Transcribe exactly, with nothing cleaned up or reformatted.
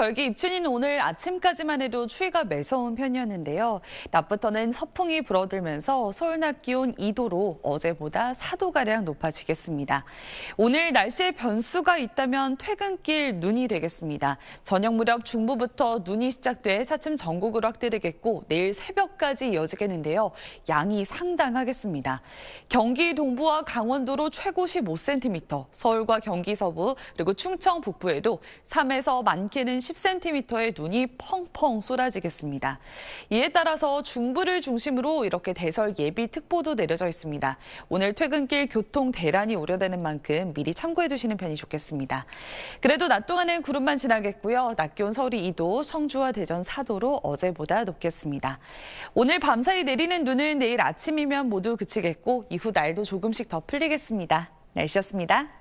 절기 입춘인 오늘 아침까지만 해도 추위가 매서운 편이었는데요. 낮부터는 서풍이 불어들면서 서울 낮 기온 이 도로 어제보다 사 도가량 높아지겠습니다. 오늘 날씨에 변수가 있다면 퇴근길 눈이 되겠습니다. 저녁 무렵 중부부터 눈이 시작돼 차츰 전국으로 확대되겠고 내일 새벽까지 이어지겠는데요. 양이 상당하겠습니다. 경기 동부와 강원도로 최고 십오 센티미터, 서울과 경기 서부 그리고 충청 북부에도 삼에서 많게는 십 센티미터의 눈이 펑펑 쏟아지겠습니다. 이에 따라서 중부를 중심으로 이렇게 대설 예비특보도 내려져 있습니다. 오늘 퇴근길 교통 대란이 우려되는 만큼 미리 참고해두시는 편이 좋겠습니다. 그래도 낮 동안은 구름만 지나겠고요. 낮 기온 서울이 이 도, 성주와 대전 사 도로 어제보다 높겠습니다. 오늘 밤사이 내리는 눈은 내일 아침이면 모두 그치겠고 이후 날도 조금씩 더 풀리겠습니다. 날씨였습니다.